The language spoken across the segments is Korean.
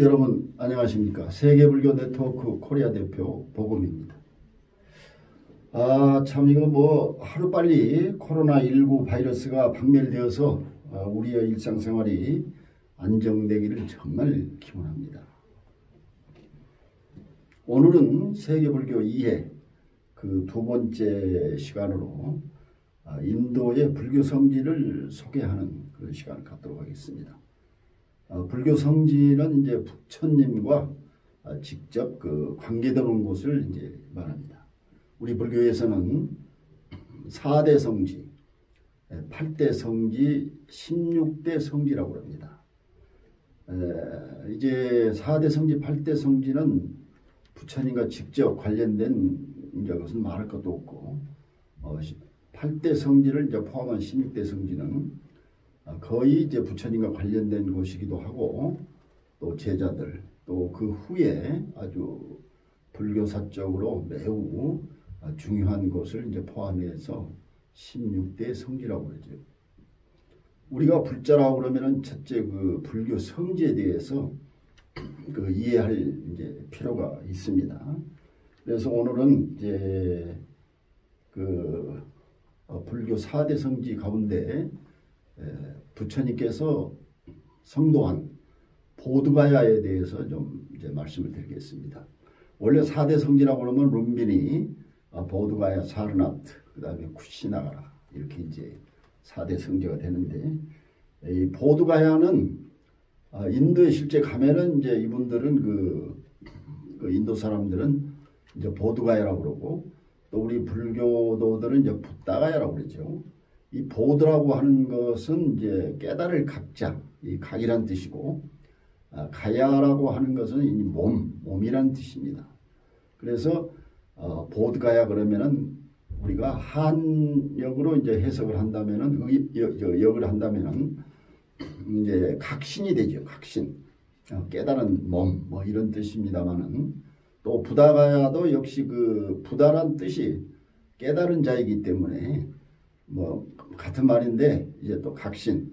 여러분 안녕하십니까. 세계불교 네트워크 코리아 대표 보검입니다. 참 이거 하루빨리 코로나19 바이러스가 박멸되어서 우리의 일상생활이 안정되기를 정말 기원합니다. 오늘은 세계불교 2회 그 2번째 시간으로 인도의 불교 성지를 소개하는 그런 시간을 갖도록 하겠습니다. 불교 성지는 이제 부처님과 직접 그 관계되는 곳을 이제 말합니다. 우리 불교에서는 4대 성지, 8대 성지, 16대 성지라고 합니다. 이제 4대 성지, 8대 성지는 부처님과 직접 관련된 이제 것은 말할 것도 없고, 8대 성지를 이제 포함한 16대 성지는 거의 이제 부처님과 관련된 곳이기도 하고, 또 제자들, 또 그 후에 아주 불교사적으로 매우 중요한 곳을 이제 포함해서 16대 성지라고 그러죠. 우리가 불자라고 그러면은 첫째 그 불교 성지에 대해서 그 이해할 이제 필요가 있습니다. 그래서 오늘은 이제 그 불교 4대 성지 가운데 부처님께서 성도한 보드가야에 대해서 좀 이제 말씀을 드리겠습니다. 원래 4대 성지라고 그러면 룸비니, 보드가야, 사르나트, 그 다음에 쿠시나가라 이렇게 이제 4대 성지가 되는데, 이 보드가야는 인도에 실제 가면은 이제 이분들은 그 인도 사람들은 이제 보드가야라고 그러고, 또 우리 불교도들은 이제 굽타가야라고 그러죠. 이 보드라고 하는 것은 이제 깨달을 각자, 이 각이란 뜻이고, 가야라고 하는 것은 이 몸이란 뜻입니다. 그래서 보드가야 그러면은 우리가 한역으로 이제 해석을 한다면은 역을 한다면은 이제 각신이 되죠. 각신, 깨달은 몸, 뭐 이런 뜻입니다만은, 또 부다가야도 역시 그 부다란 뜻이 깨달은 자이기 때문에 같은 말인데, 이제 또 각신,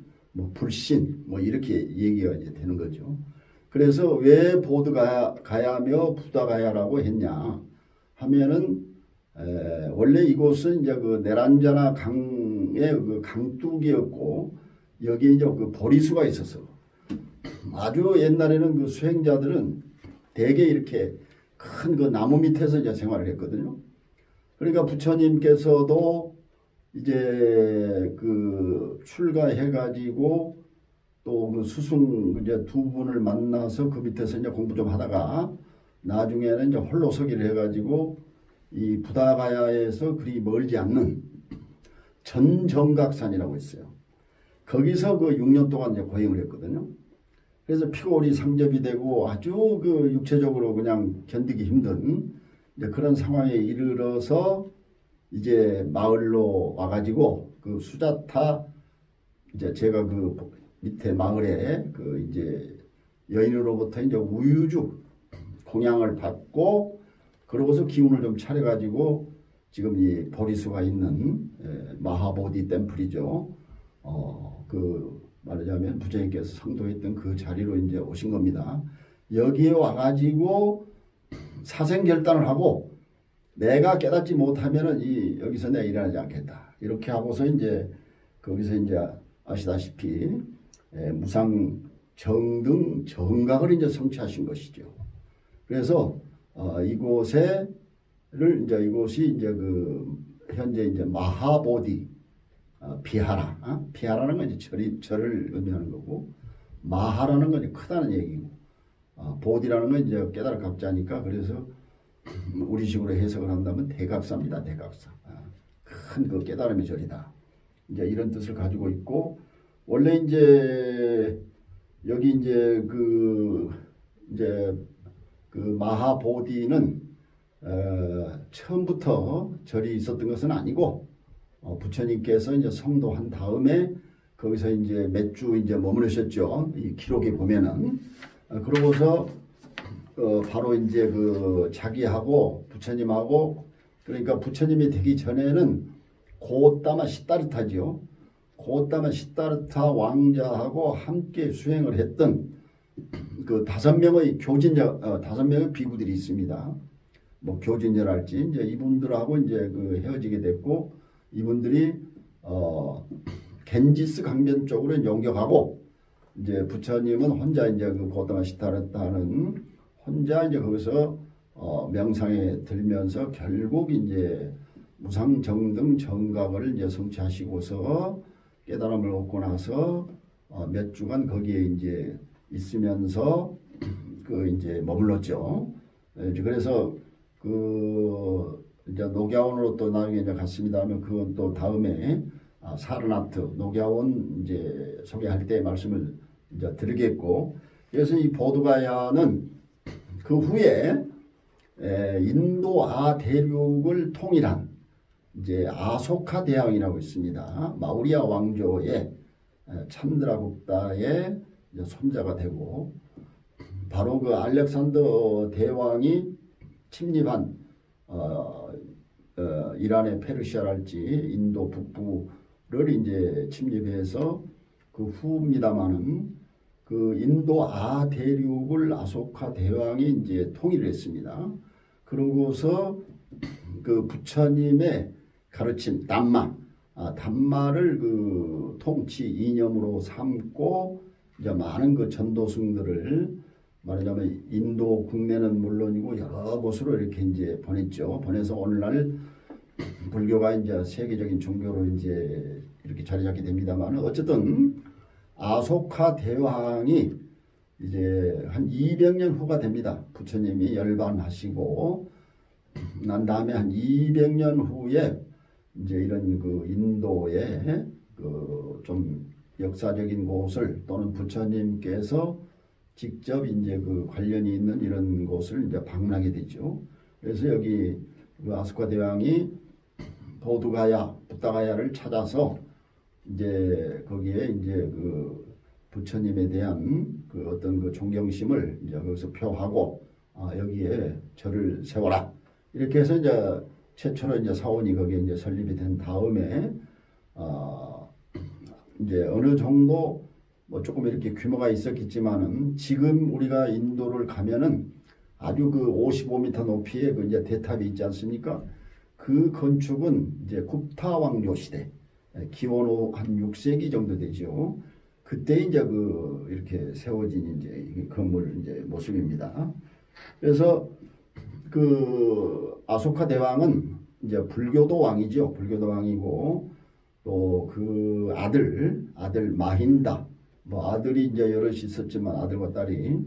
불신, 이렇게 얘기가 이제 되는 거죠. 그래서 왜 보드가야며 부다가야라고 했냐 하면은, 원래 이곳은 이제 그 네란자나 강의 그 강둑이었고, 여기에 이제 그 보리수가 있어서 아주 옛날에는 그 수행자들은 대개 이렇게 큰 그 나무 밑에서 이제 생활을 했거든요. 그러니까 부처님께서도 이제 그 출가해가지고 또 그 스승 이제 두 분을 만나서 그 밑에서 이제 공부 좀 하다가 나중에는 이제 홀로 서기를 해가지고 이 부다가야에서 그리 멀지 않는 전정각산이라고 있어요. 거기서 그 6년 동안 이제 고행을 했거든요. 그래서 피골이 상접이 되고 아주 그 육체적으로 그냥 견디기 힘든 이제 그런 상황에 이르러서 이제 마을로 와가지고 그 수자타, 이제 제가 그 밑에 마을에 그 이제 여인으로부터 이제 우유죽 공양을 받고, 그러고서 기운을 좀 차려가지고 지금 이 보리수가 있는 마하보디 템플이죠. 그 말하자면 부처님께서 성도했던 그 자리로 이제 오신 겁니다. 여기에 와가지고 사생결단을 하고, 내가 깨닫지 못하면은 여기서 내가 일어나지 않겠다. 이렇게 하고서 이제 거기서 이제 아시다시피 무상 정등 정각을 이제 성취하신 것이죠. 그래서 이곳이 이제 그 현재 이제 마하보디 비하라, 비하라는 건 이제 절을 의미하는 거고, 마하라는 건 이제 크다는 얘기고, 보디라는 건 이제 깨달을 각자니까, 그래서 우리식으로 해석을 한다면 대각사입니다. 대각사, 큰 그 깨달음의 절이다. 이제 이런 뜻을 가지고 있고, 원래 이제 여기 이제 그 마하보디는 처음부터 절이 있었던 것은 아니고, 부처님께서 이제 성도한 다음에 거기서 이제 몇 주 이제 머무르셨죠. 이 기록에 보면은 그러고서 바로 이제 그 자기하고 부처님하고, 그러니까 부처님이 되기 전에는 고타마 싯다르타죠. 고타마 싯다르타 왕자하고 함께 수행을 했던 그 5명의 교진자, 5명의 비구들이 있습니다. 뭐 교진녀랄지 이제 이분들하고 이제 그 헤어지게 됐고, 이분들이 겐지스 강변 쪽으로 영격하고, 이제 부처님은 혼자 이제 그 고타마 싯다르타는 혼자 이제 거기서 명상에 들면서 결국 이제 무상정등 정각을 이제 성취하시고서 깨달음을 얻고 나서 몇 주간 거기에 이제 있으면서 그 이제 머물렀죠. 그래서 그 이제 녹야원으로 또 나중에 이제 갔습니다 하면 그건 또 다음에 사르나트 녹야원 이제 소개할 때 말씀을 이제 드리겠고, 그래서 이 보드가야는 그 후에 인도아 대륙을 통일한 이제 아소카 대왕이라고 있습니다. 마우리아 왕조의 찬드라굽타의 손자가 되고, 바로 그 알렉산더 대왕이 침입한 이란의 페르시아랄지 인도 북부를 이제 침입해서 그 후입니다마는 그 인도아 대륙을 아소카 대왕이 이제 통일을 했습니다. 그러고서 그 부처님의 가르침 담마, 담마를 그 통치 이념으로 삼고 이제 많은 그 전도승들을 말하자면 인도 국내는 물론이고 여러 곳으로 이렇게 이제 보냈죠. 보내서 오늘날 불교가 이제 세계적인 종교로 이제 이렇게 자리 잡게 됩니다만, 어쨌든 아소카 대왕이 이제 한 200년 후가 됩니다. 부처님이 열반하시고 난 다음에 한 200년 후에 이제 이런 그 인도의 그 좀 역사적인 곳을 또는 부처님께서 직접 이제 그 관련이 있는 이런 곳을 이제 방문하게 되죠. 그래서 여기 그 아소카 대왕이 보드가야, 붓다가야를 찾아서 이제 거기에 이제 그 부처님에 대한 그 어떤 그 존경심을 이제 거기서 표하고, 여기에 절을 세워라. 이렇게 해서 이제 최초로 이제 사원이 거기에 이제 설립이 된 다음에 이제 어느 정도 뭐 조금 이렇게 규모가 있었겠지만은 지금 우리가 인도를 가면은 아주 그 55m 높이의 그 이제 대탑이 있지 않습니까? 그 건축은 이제 굽타 왕조 시대, 기원후 한 6세기 정도 되죠. 그때 이제 그 이렇게 세워진 이제 건물 이제 모습입니다. 그래서 그 아소카 대왕은 이제 불교도 왕이죠. 불교도 왕이고 또 그 아들 마힌다. 뭐 아들이 이제 여럿이 있었지만 아들과 딸이,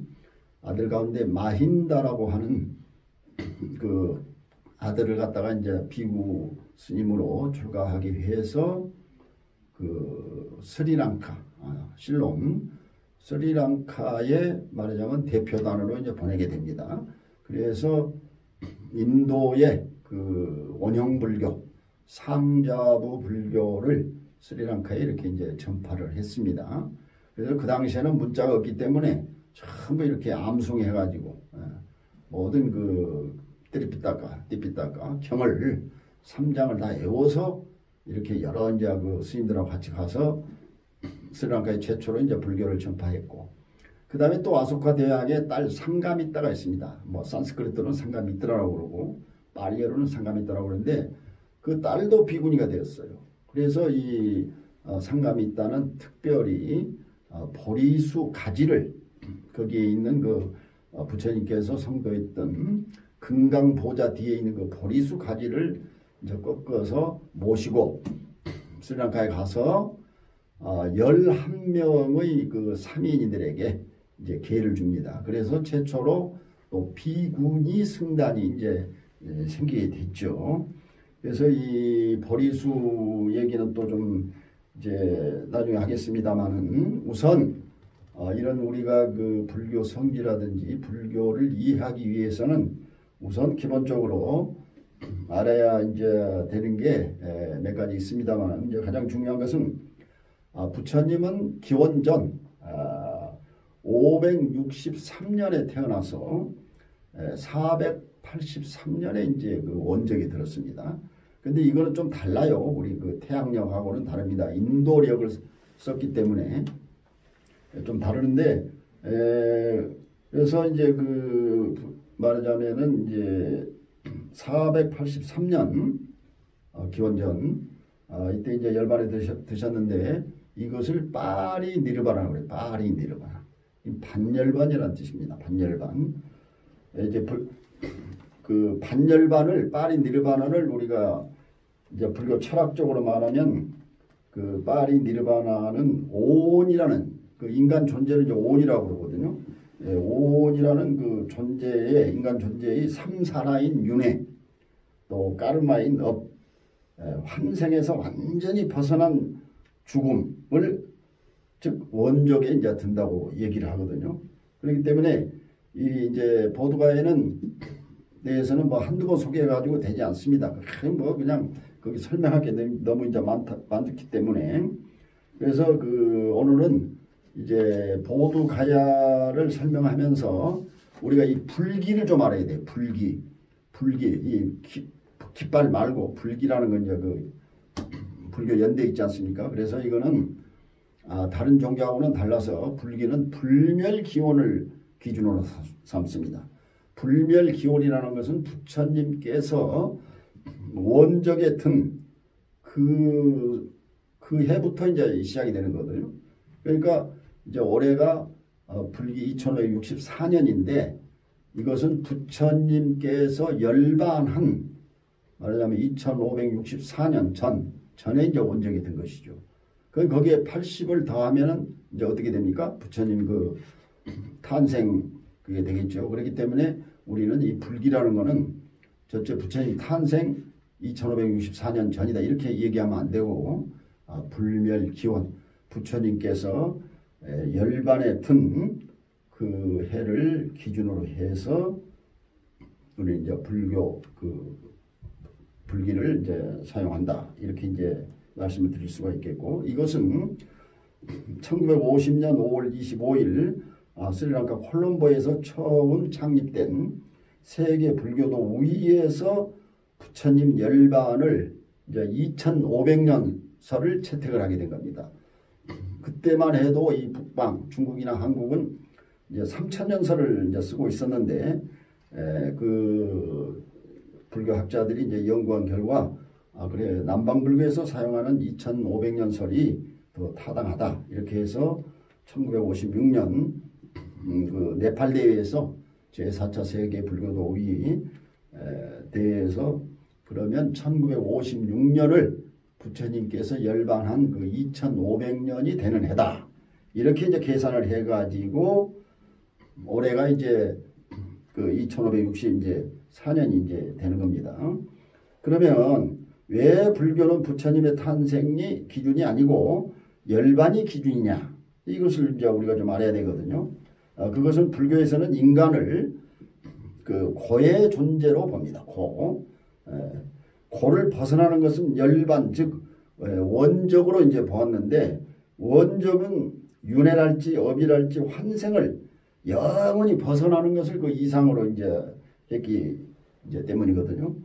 아들 가운데 마힌다라고 하는 그 아들을 갖다가 이제 비구 스님으로 출가하기 위해서 그 스리랑카, 실롱 스리랑카의 말하자면 대표단으로 이제 보내게 됩니다. 그래서 인도의 그 원형 불교, 상자부 불교를 스리랑카에 이렇게 이제 전파를 했습니다. 그래서 그 당시에는 문자가 없기 때문에 전부 이렇게 암송해가지고 모든 그 띠삐따까 경을 3장을 다 외워서 이렇게 여러 이제 그 스님들하고 같이 가서 스리랑카에 최초로 이제 불교를 전파했고, 그 다음에 또 아소카 대왕의 딸 상가미따가 있습니다. 뭐 산스크리트로는 상가미따라고 그러고 빨리어로는 상가미따라고 그러는데 그 딸도 비구니가 되었어요. 그래서 이 상가미따는 특별히 보리수 가지를 거기에 있는 그 부처님께서 성도했던 금강보좌 뒤에 있는 그 보리수 가지를 이제 꺾어서 모시고 스리랑카에 가서 11명의 그 사미인들에게 이제 기회를 줍니다. 그래서 최초로 또 비구니 승단이 이제 생기게 됐죠. 그래서 이 보리수 얘기는 또 좀 이제 나중에 하겠습니다만은, 우선 이런 우리가 그 불교 성지라든지 불교를 이해하기 위해서는 우선 기본적으로 알아야 이제 되는 게 몇 가지 있습니다만은, 이제 가장 중요한 것은 부처님은 기원전 563년에 태어나서 483년에 이제 그 원적이 들었습니다. 근데 이거는 좀 달라요. 우리 그 태양력하고는 다릅니다. 인도력을 썼기 때문에 좀 다르는데, 그래서 이제 그 말하자면은 이제 483년 기원전 이때 이제 열반에 드셨는데 이것을 파리 니르바나라고 그래요. 파리 니르바나. 반열반이라는 뜻입니다. 반열반. 이제 그 반열반을 파리 니르바나를 우리가 이제 불교 철학적으로 말하면 그 파리 니르바나는 오온이라는 그 인간 존재를 이제 오온이라고 그러거든요. 예, 오온이라는 그 존재의 인간 존재의 삼사라인 윤회 또 까르마인 업 환생에서 완전히 벗어난 죽음을 즉 원적에 이제 든다고 얘기를 하거든요. 그렇기 때문에 이 이제 보드가야는 내에서는 뭐 한두 번 소개해 가지고 되지 않습니다. 뭐 그냥 거기 설명할 게 너무 이제 많기 때문에 그래서 그 오늘은 이제 보드가야를 설명하면서 우리가 이 불기를 좀 알아야 돼요. 불기, 불기 이 깃발 말고 불기라는 건 이제 그 불교 연대 있지 않습니까? 그래서 이거는 다른 종교하고는 달라서 불기는 불멸 기원을 기준으로 삼습니다. 불멸 기원이라는 것은 부처님께서 원적에 든 그 해부터 이제 시작이 되는 거거든요. 그러니까 이제 올해가 불기 2564년인데 이것은 부처님께서 열반한 말하자면 2564년 전에 이제 원적이 된 것이죠. 그 거기에 80을 더하면은 이제 어떻게 됩니까? 부처님 그 탄생 그게 되겠죠. 그렇기 때문에 우리는 이 불기라는 거는 저째 부처님 탄생 2564년 전이다 이렇게 얘기하면 안 되고 불멸 기원 부처님께서 열반에 든 그 해를 기준으로 해서 우리 이제 불교 그 불기를 이제 사용한다 이렇게 이제 말씀을 드릴 수가 있겠고 이것은 1950년 5월 25일 스리랑카 콜롬보에서 처음 창립된 세계불교도 우위에서 부처님 열반을 이제 2500년서를 채택을 하게 된 겁니다. 그때만 해도 이 북방 중국이나 한국은 이제 3000년서를 이제 쓰고 있었는데 그 불교학자들이 이제 연구한 결과 그래 남방불교에서 사용하는 2500년설이 더 타당하다 이렇게 해서 1956년 그 네팔 대회에서 제4차 세계 불교도 5위 대회에서 그러면 1956년을 부처님께서 열반한 그 2500년이 되는 해다 이렇게 이제 계산을 해가지고 올해가 이제 그 2560 이제 4년이 이제 되는 겁니다. 그러면 왜 불교는 부처님의 탄생이 기준이 아니고 열반이 기준이냐 이것을 이제 우리가 좀 알아야 되거든요. 그것은 불교에서는 인간을 그 고의 존재로 봅니다. 고 고를 벗어나는 것은 열반 즉 원적으로 이제 보았는데 원적은 윤회랄지 업이랄지 환생을 영원히 벗어나는 것을 그 이상으로 이제 했기 이제 때문이거든요.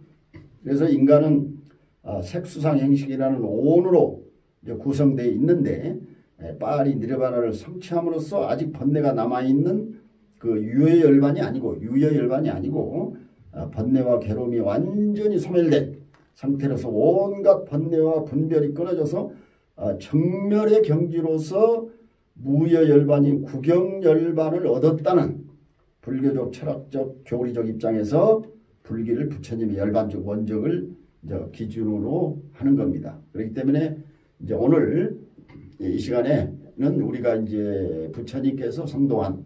그래서 인간은 색수상 행식이라는 오온으로 이제 구성되어 있는데 파리 니르바나를 성취함으로써 아직 번뇌가 남아있는 그 유여 열반이 아니고 번뇌와 괴로움이 완전히 소멸된 상태로서 온갖 번뇌와 분별이 끊어져서 정멸의 경지로서 무여 열반인 구경 열반을 얻었다는 불교적 철학적 교리적 입장에서 불기를 부처님의 열반적 원적을 이제 기준으로 하는 겁니다. 그렇기 때문에 이제 오늘 이 시간에는 우리가 이제 부처님께서 선도한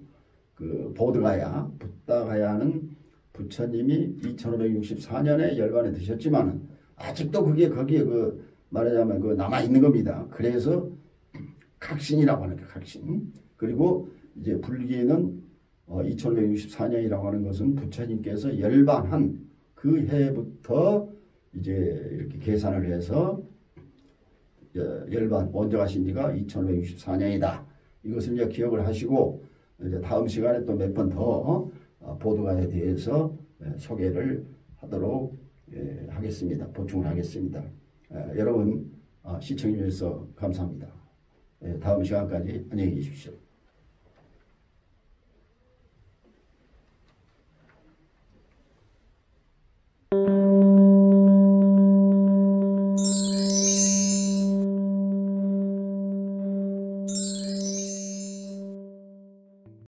그 보드가야, 붓다가야는 부처님이 2564년에 열반에 드셨지만은 아직도 그게 거기에 그 말하자면 그 남아 있는 겁니다. 그래서 각신이라고 하는 게 각신. 그리고 이제 불기는 2564년이라고 하는 것은 부처님께서 열반한 그 해부터 이제 이렇게 계산을 해서 열반 원적하신 지가 2564년이다. 이것을 이제 기억을 하시고 이제 다음 시간에 또 몇 번 더 보드가야에 대해서 소개를 하도록 하겠습니다. 보충을 하겠습니다. 여러분 시청해 주셔서 감사합니다. 다음 시간까지 안녕히 계십시오.